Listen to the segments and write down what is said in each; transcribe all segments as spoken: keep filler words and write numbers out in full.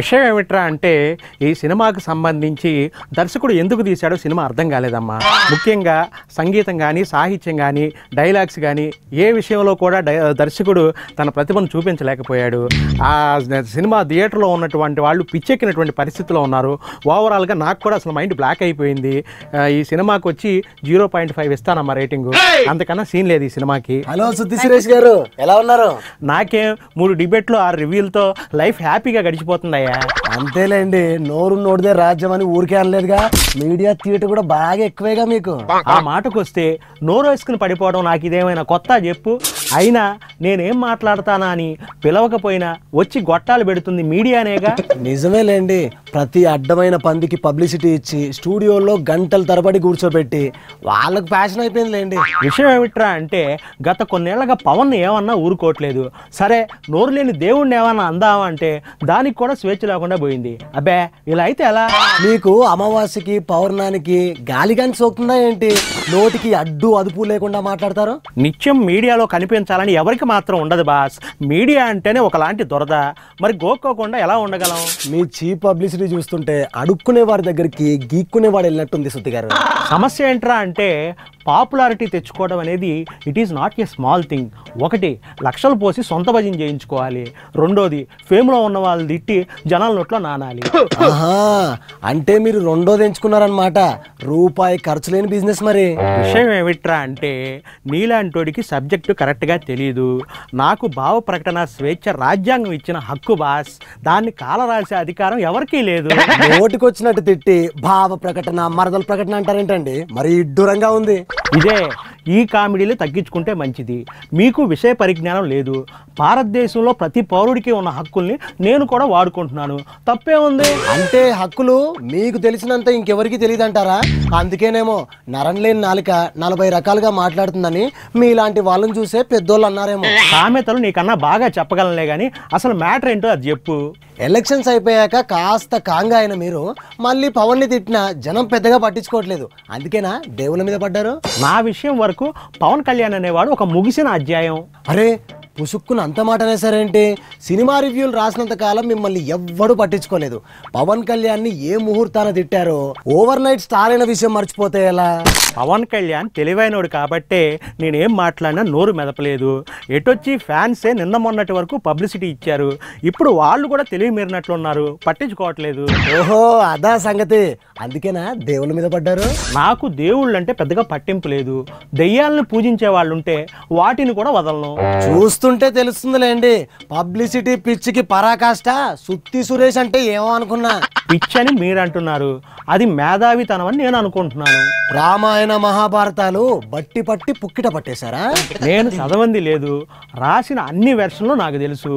విషయం ఏమిట్రా అంటే ఈ సినిమాకి సంబంధించి దర్శకుడు ఎందుకు తీశాడో సినిమా అర్థం కాలేదమ్మా. ముఖ్యంగా సంగీతం కానీ సాహిత్యం కానీ డైలాగ్స్ కానీ ఏ విషయంలో కూడా దర్శకుడు తన ప్రతిభను చూపించలేకపోయాడు. ఆ సినిమా థియేటర్లో ఉన్నటువంటి వాళ్ళు పిచ్చెక్కినటువంటి పరిస్థితిలో ఉన్నారు. ఓవరాల్గా నాకు కూడా అసలు మైండ్ బ్లాక్ అయిపోయింది. ఈ సినిమాకి వచ్చి జీరో పాయింట్ ఫైవ్ ఇస్తానమ్మా రేటింగ్, అంతకన్నా సీన్ లేదు ఈ సినిమాకి. హలో సుత్తి సురేష్ గారు, ఎలా ఉన్నారు? నాకేం మూడు డిబేట్లు ఆరు రివ్యూలతో లైఫ్ హ్యాపీగా గడిచిపోతుందయ్యా. అంతేలేండి, నోరు నోడిదే రాజ్యం అని ఊరికే అనలేదుగా, మీడియా థియేటర్ కూడా బాగా ఎక్కువేగా మీకు. ఆ మాటకు వస్తే నోరు వేసుకుని పడిపోవడం నాకు ఇదేమైనా కొత్త చెప్పు. అయినా నేనేం మాట్లాడతానా అని పిలవకపోయినా వచ్చి గొట్టాలు పెడుతుంది మీడియానేగా. నిజమేలేండి, ప్రతి అడ్డమైన పందికి పబ్లిసిటీ ఇచ్చి స్టూడియోలో గంటల తరబడి కూర్చోబెట్టి వాళ్ళకు ఫ్యాషన్ అయిపోయిందిలేండి. విషయం ఏమిట్రా అంటే గత కొన్నేళ్లగా పవన్ ఏమన్నా ఊరుకోవట్లేదు. సరే నోరు లేని దేవుణ్ణి ఏమన్నా అందామా అంటే దానికి కూడా స్వేచ్ఛ లేకుండా పోయింది. అబ్బే ఇలా అయితే ఎలా? మీకు అమావాస్యకి పౌర్ణానికి గాలి కానీ సోకుతుందా ఏంటి? నోటికి అడ్డు అదుపు లేకుండా మాట్లాడతారు. నిత్యం మీడియాలో కనిపించాలని ఎవరికి మాత్రం ఉండదు బాస్. మీడియా అంటేనే ఒకలాంటి దొరద, మరి గోక్కోకుండా ఎలా ఉండగలం? మీ చీప్ పబ్లిసిటీ చూస్తుంటే అడుక్కునే వారి దగ్గరికి గీక్కునే వాడు వెళ్ళినట్టుంది సుత్తి గారు. సమస్య ఏంట్రా అంటే పాపులారిటీ తెచ్చుకోవడం అనేది it is not a small thing. ఒకటి లక్షలు పోసి సొంత భజన చేయించుకోవాలి, రెండోది ఫేమ్లో ఉన్న వాళ్ళు తిట్టి జనాల నోట్లో నానాలి. అంటే మీరు రెండోది ఎంచుకున్నారనమాట, రూపాయి ఖర్చు లేని బిజినెస్. మరి విషయం ఏమిట్రా అంటే నీలాంటోడికి సబ్జెక్టు కరెక్ట్గా తెలియదు. నాకు భావ ప్రకటన స్వేచ్ఛ రాజ్యాంగం ఇచ్చిన హక్కు బాస్, దాన్ని కాల రాసే అధికారం ఎవరికీ లేదు. ఓటుకొచ్చినట్టు తిట్టి భావ ప్రకటన మరదల ప్రకటన అంటారేంటండి, మరి దూరంగా ఉంది. ఇదే ఈ కామెడీలు తగ్గించుకుంటే మంచిది. మీకు విషయ పరిజ్ఞానం లేదు. భారతదేశంలో ప్రతి పౌరుడికి ఉన్న హక్కుల్ని నేను కూడా వాడుకుంటున్నాను, తప్పే ఉంది. అంటే హక్కులు మీకు తెలిసినంత ఇంకెవరికి తెలియదు అంటారా? అందుకేనేమో నరంలేని నాలుక నలభై రకాలుగా మాట్లాడుతుందని మీలాంటి వాళ్ళని చూసే పెద్దోళ్ళు అన్నారేమో. సామెతలు నీకన్నా బాగా చెప్పగలనే కానీ అసలు మ్యాటర్ ఏంటో అది చెప్పు. ఎలక్షన్స్ అయిపోయాక కాస్త కాంగా అయిన మీరు మళ్ళీ పవన్ని తిట్టినా జనం పెద్దగా పట్టించుకోవట్లేదు, అందుకేనా దేవుళ్ళ మీద పడ్డారు? నా విషయం వరకు పవన్ కళ్యాణ్ అనేవాడు ఒక ముగిసిన అధ్యాయం. అరే పుసుక్కును అంత మాట అనేసారేంటి? సినిమా రివ్యూలు రాసినంత కాలం మిమ్మల్ని ఎవ్వడూ పట్టించుకోలేదు. పవన్ కళ్యాణ్ని ఏ ముహూర్తాన తిట్టారో ఓవర్ నైట్ స్టార్ అయిన విషయం మర్చిపోతే ఎలా? పవన్ కళ్యాణ్ తెలివైనోడు కాబట్టే నేనేం మాట్లాడినా నోరు మెదపలేదు. ఎటొచ్చి ఫ్యాన్సే నిన్న మొన్నటి వరకు పబ్లిసిటీ ఇచ్చారు, ఇప్పుడు వాళ్ళు కూడా తెలివి మీరినట్లున్నారు, పట్టించుకోవట్లేదు. ఓహో అదా సంగతి, అందుకేనా దేవుళ్ళ మీద పడ్డారు? నాకు దేవుళ్ళు అంటే పెద్దగా పట్టింపు లేదు. దెయ్యాలను పూజించే వాళ్ళుంటే వాటిని కూడా వదలను. చూస్తుంటే తెలుస్తుందిలేండి పబ్లిసిటీ పిచ్చికి పరాకాష్ట. సుత్తి సురేష్ అంటే ఏమో అనుకున్నా, పిచ్చి అని మీరు అంటున్నారు, అది మేధావితనమని నేను అనుకుంటున్నాను. రామాయణ మహాభారతాలు బట్టి పట్టి పుక్కిట పట్టేశారా? నేను చదవంది లేదు, రాసిన అన్ని వెర్షన్లు నాకు తెలుసు.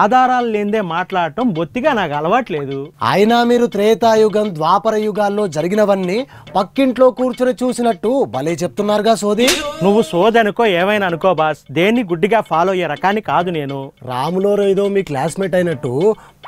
ఆధారాలు లేనిదే మాట్లాడటం బొత్తిగా నాకు అలవాట్లేదు. అయినా మీరు త్రేతాయుగం ద్వాపర యుగాల్లో జరిగినవన్నీ పక్కింట్లో కూర్చొని చూసినట్టు భలే చెప్తున్నారుగా సోది. నువ్వు సోది అనుకో ఏమైనా అనుకో బాస్, దేన్ని గుడ్డిగా ఫాలో అయ్యే రకాన్ని కాదు నేను. రాములో ఏదో మీ క్లాస్మేట్ అయినట్టు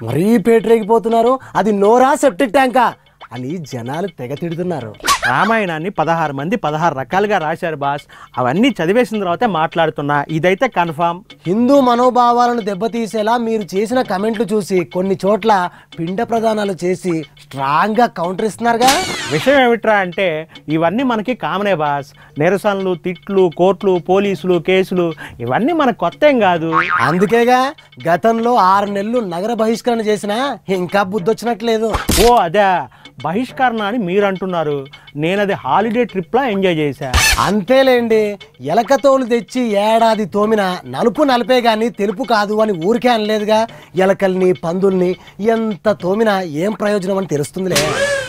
మరీ పేటరేగిపోతున్నారు, అది నోరా సెప్టిక్ ట్యాంకా అని జనాలు తెగ తిడుతున్నారు. రామాయణాన్ని పదహారు మంది పదహారు రకాలుగా రాశారు బాస్, అవన్నీ చదివేసిన తర్వాత మాట్లాడుతున్నా, ఇదైతే కన్ఫామ్. హిందూ మనోభావాలను దెబ్బతీసేలా మీరు చేసిన కమెంట్లు చూసి కొన్ని చోట్ల పిండ ప్రదానాలు చేసి స్ట్రాంగ్ గా కౌంటర్ ఇస్తున్నారుగా. విషయం ఏమిట్రా అంటే ఇవన్నీ మనకి కామనే బాస్. నిరసనలు, తిట్లు, కోర్టులు, పోలీసులు, కేసులు ఇవన్నీ మనకు కొత్త కాదు. అందుకేగా గతంలో ఆరు నెలలు నగర బహిష్కరణ చేసినా ఇంకా బుద్ధి వచ్చినట్లేదు. ఓ అదే బహిష్కరణ అని మీరు అంటున్నారు, నేనది హాలిడే ట్రిప్లా ఎంజాయ్ చేశా. అంతేలేండి, ఎలకతోలు తెచ్చి ఏడాది తోమిన నలుపు నలిపే కానీ తెలుపు కాదు అని ఊరికే అనలేదుగా. ఎలకల్ని పందుల్ని ఎంత తోమినా ఏం ప్రయోజనం అని తెలుస్తుందిలే.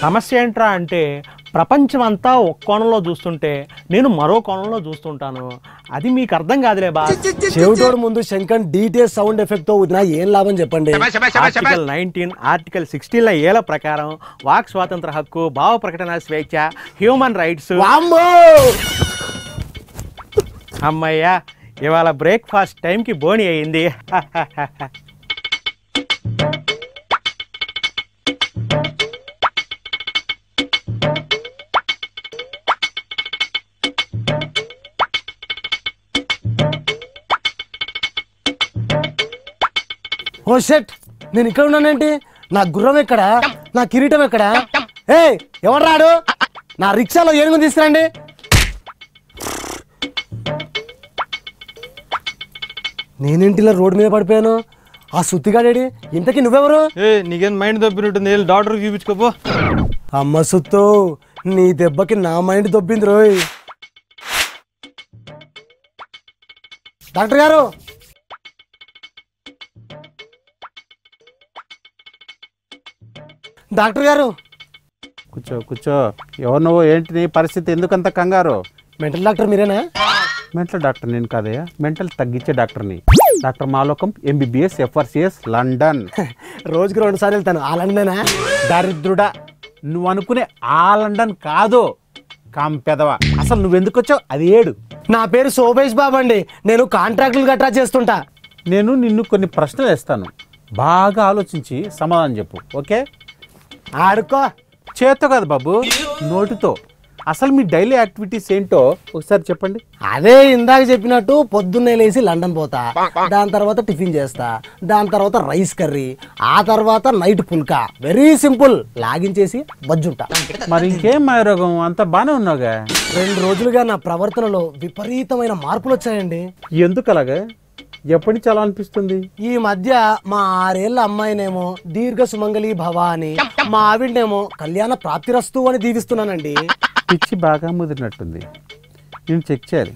సమస్య ఏంట్రా అంటే ప్రపంచం అంతా ఒక కోణంలో చూస్తుంటే నేను మరో కోణంలో చూస్తుంటాను, అది మీకు అర్థం కాదులే బాస్. చెవిటోడు ముందు శంకర్ డీటే సౌండ్ ఎఫెక్ట్ తో ఉన్నా ఏం లాభం చెప్పండి. ఆర్టికల్ నైన్టీన్ ఆర్టికల్ సిక్స్టీన్ ల ఏల ప్రకారం వాక్ స్వాతంత్ర హక్కు, భావ ప్రకటన స్వేచ్ఛ, హ్యూమన్ రైట్స్. అమ్మయ్యా ఇవాళ బ్రేక్ఫాస్ట్ టైంకి బోని అయింది. నేను ఇక్కడ ఉన్నానంటే నా గుర్రం ఎక్కడ? నా కిరీటం ఎక్కడ? ఏయ్ ఎవరు రాడు? నా రిక్షాలో ఏనుగుని తీసుకురండి. నేనేంటిలా రోడ్ మీద పడిపోయాను? ఆ సుత్తిగాడేడి? ఇంతకీ నువ్వెవరు? ఏయ్ నీకేం మైండ్ దొబ్బినట్టుంది, డాక్టర్కి చూపించుకోపో. అమ్మ సుత్తు, నీ దెబ్బకి నా మైండ్ దొబ్బింది రోయ్. డాక్టర్ గారు, డాక్టర్ గారు, కూర్చో కూర్చో. ఎవరు నువ్వు? ఏంటి నీ పరిస్థితి? ఎందుకంత కంగారు? మెంటల్ డాక్టర్ మీరేనా? మెంటల్ డాక్టర్ నేను కాదయ్యా, మెంటల్ తగ్గించే డాక్టర్ని. Doctor Malokam, MBBS, FRCS, London. రోజుకి రెండు సార్లు వెళ్తాను. ఆ లండనా? దరిద్రుడా, నువ్వు అనుకునే ఆ లండన్ కాదు కాంపెదవా. అసలు నువ్వెందుకు వచ్చావు అది ఏడు. నా పేరు శోభేష్ బాబు అండి, నేను కాంట్రాక్టులు గట్రా చేస్తుంటా. నేను నిన్ను కొన్ని ప్రశ్నలు వేస్తాను, బాగా ఆలోచించి సమాధానం చెప్పు, ఓకే? ఆడుకో. చేత్తో కాదు బాబు, నోటితో. అసలు మీ డైలీ యాక్టివిటీస్ ఏంటో ఒకసారి చెప్పండి. అదే ఇందాక చెప్పినట్టు పొద్దున్నే లేచి లండన్ పోతా, దాని తర్వాత టిఫిన్ చేస్తా, దాని తర్వాత రైస్ కర్రీ, ఆ తర్వాత నైట్ పుల్కా. వెరీ సింపుల్, లాగించేసి బజ్జుంటా. మరి ఇంకేం మాయరోగం? అంత బానే ఉన్నావుగా. రెండు రోజులుగా నా ప్రవర్తనలో విపరీతమైన మార్పులు వచ్చాయండి. ఎందుకు అలాగా? ఎప్పటి నుంచి అలా అనిపిస్తుంది? ఈ మధ్య మా ఆరేళ్ల అమ్మాయినేమో దీర్ఘ సుమంగళి భవ అని, మా ఆవిడనేమో కళ్యాణ ప్రాప్తిరస్తు అని దీవిస్తున్నానండి. పిచ్చి బాగా ముదిరినట్టుంది, నేను చెక్ చేయాలి.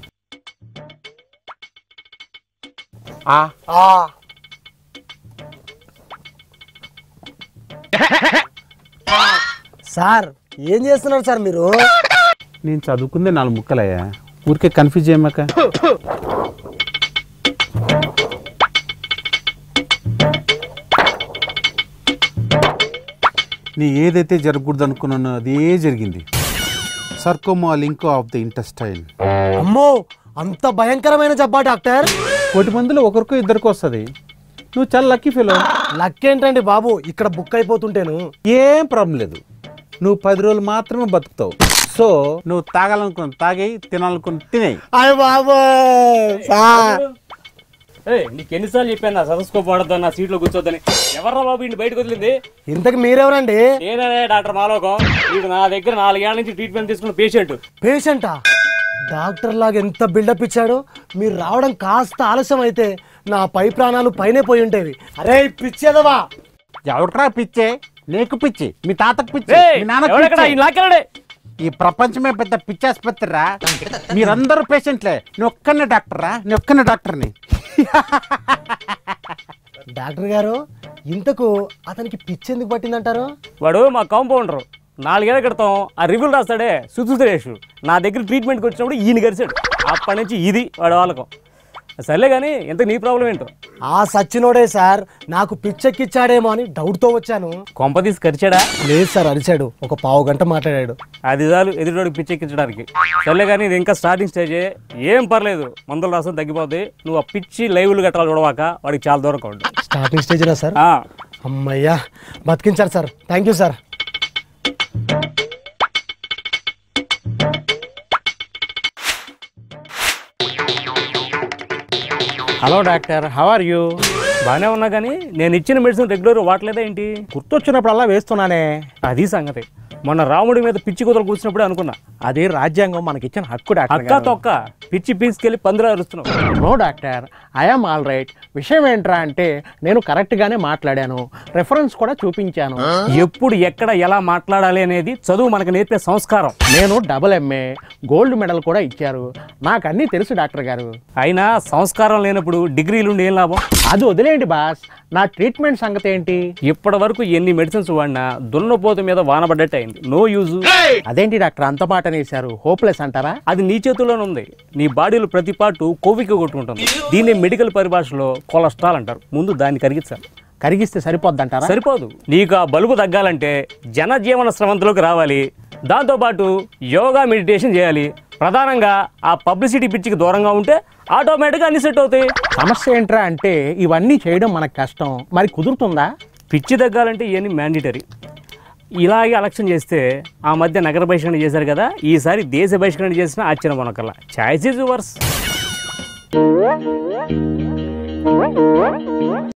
సార్ ఏం చేస్తున్నారు సార్ మీరు? నేను చదువుకుందే నాలుగు ముక్కలయ్యా, ఊరికే కన్ఫ్యూజ్ చేయమాక. నీ ఏదైతే జరగకూడదు అనుకున్నానో అదే జరిగింది. సర్కోమా లింకో ఆఫ్ ది ఇంటెస్టైన్. అమ్మో, అంత భయంకరమైన జబ్బా డాక్టర్? కోటి మందిలో ఒకరికో ఇద్దరికో వస్తుంది. నువ్వు చాలా లక్కీ ఫెలో. లక్కీ ఏంటండి బాబు, ఇక్కడ బుక్ అయిపోతుంటేను. ఏం ప్రాబ్లం లేదు, నువ్వు పది రోజులు మాత్రమే బతుకుతావు. సో నువ్వు తాగాలనుకుని తాగే, తినాలనుకుని తినేయి. అయ్య బాబు, నీకు ఎన్నిసార్లు చెప్పాను చదువుకోబడద్దు, నా సీట్లో కూర్చోద్దని? ఎవరా బాబు ఇంటి బయటకు వదిలింది? ఇంతకు మీరెవరండి? నేనే డాక్టర్ మాలోకం. వీడు నా దగ్గర నాలుగేళ్ల నుంచి ట్రీట్మెంట్ తీసుకున్న పేషెంట్. పేషెంటా? డాక్టర్ లాగా ఎంత బిల్డప్ ఇచ్చాడు. మీరు రావడం కాస్త ఆలస్యం అయితే నా పై ప్రాణాలు పైనే పోయి ఉండేవి. అరే పిచ్చేదవా, ఎవడరా పిచ్చే? నీకు పిచ్చి, మీ తాతకు పిచ్చి, మీ నాన్నకి. ఈ ప్రపంచమే పెద్ద పిచ్చాసుపత్రి రా, మీరందరూ పేషెంట్లే. నేను ఒక్కనే డాక్టరా? నేను ఒక్కనే డాక్టర్ని. డాక్టర్ గారు, ఇంతకు అతనికి పిచ్చి ఎందుకు పట్టిందంటారు? వాడు మా కాంపౌండరు. నాలుగేళ్ల క్రితం ఆ రివ్యూలు రాస్తాడే సుత్తి సురేష్, నా దగ్గర ట్రీట్మెంట్కి వచ్చినప్పుడు ఈయన గరిచాడు. అప్పటి నుంచి ఇది వాడు వాళ్ళకం. సర్లే కానీ ఎంత నీ ప్రాబ్లం ఏంటో? ఆ సచ్చినోడే సార్ నాకు పిచ్చెక్కిచ్చాడేమో అని డౌట్తో వచ్చాను. కొంప తీసి కరిచాడా? లేదు సార్, అరిచాడు. ఒక పావు గంట మాట్లాడాడు, అది చాలు ఎదుటివాడికి పిచ్చెక్కించడానికి. సర్లే కానీ ఇది ఇంకా స్టార్టింగ్ స్టేజే, ఏం పర్లేదు, మందులు రాసం తగ్గిపోతుంది. నువ్వు ఆ పిచ్చి లైవ్లు గట్రాలు చూడవాక, వాడికి చాలా దూరం కాదు. స్టార్టింగ్ స్టేజేనా సార్? అమ్మయ్యా, బతికించారు sir, thank you sir. Hello doctor, how are you? బాగానే ఉన్నా, కానీ నేను ఇచ్చిన మెడిసిన్ రెగ్యులర్ వాడలేదా ఏంటి? గుర్తొచ్చినప్పుడు అలా వేస్తున్నానే, అది సంగతి. మొన్న రాముడి మీద పిచ్చి కుదలు కూర్చున్నప్పుడే అనుకున్నా, అదే రాజ్యాంగం మనకిచ్చిన హక్కు డాక్టర్. అక్క తొక్క పిచ్చి పీసుకెళ్ళి పందిరా అరుస్తున్నావు. No doctor, I'm all right. విషయం ఏంట్రా అంటే, నేను కరెక్ట్గానే మాట్లాడాను, రెఫరెన్స్ కూడా చూపించాను. ఎప్పుడు ఎక్కడ ఎలా మాట్లాడాలి అనేది చదువు మనకు నేర్పే సంస్కారం. నేను డబుల్ ఎంఏ, గోల్డ్ మెడల్ కూడా ఇచ్చారు, నాకు అన్నీ తెలుసు డాక్టర్ గారు. అయినా సంస్కారం లేనప్పుడు డిగ్రీలు ఉండి ఏం లాభం? అది వదిలేండి బాస్, నా ట్రీట్మెంట్ సంగతి ఏంటి? ఇప్పటి వరకు ఎన్ని మెడిసిన్స్ వాడినా దున్నపోతు మీద వానబడ్డట్టు అయింది, నో యూజ్. అదేంటి డాక్టర్ అంత మాట నేసారు, హోప్లెస్ అంటారా? అది నీ చేతుల్లోనే ఉంది. నీ బాడీలో ప్రతి పాటు కోవికి కొట్టుకుంటుంది. దీన్ని మెడికల్ పరిభాషలో కొలెస్ట్రాల్ అంటారు. ముందు దాన్ని కరిగించాలి. కరిగిస్తే సరిపోద్దంటారా? సరిపోదు. నీకు ఆ బలుపు తగ్గాలంటే జనజీవన స్రవంతిలోకి రావాలి, దాంతోపాటు యోగా, మెడిటేషన్ చేయాలి. ప్రధానంగా ఆ పబ్లిసిటీ పిచ్చికి దూరంగా ఉంటే ఆటోమేటిక్గా అన్ని సెట్ అవుతాయి. సమస్య ఏంట్రా అంటే, ఇవన్నీ చేయడం మనకు కష్టం, మరి కుదురుతుందా? పిచ్చి తగ్గాలంటే ఇవన్నీ మ్యాండేటరీ. ఇలాగే ఎలక్షన్ చేస్తే ఆ మధ్య నగర బహిష్కరణ చేశారు కదా, ఈసారి దేశ బహిష్కరణ చేసిన ఆశ్చర్యం మనకల్లా. Choice is verse.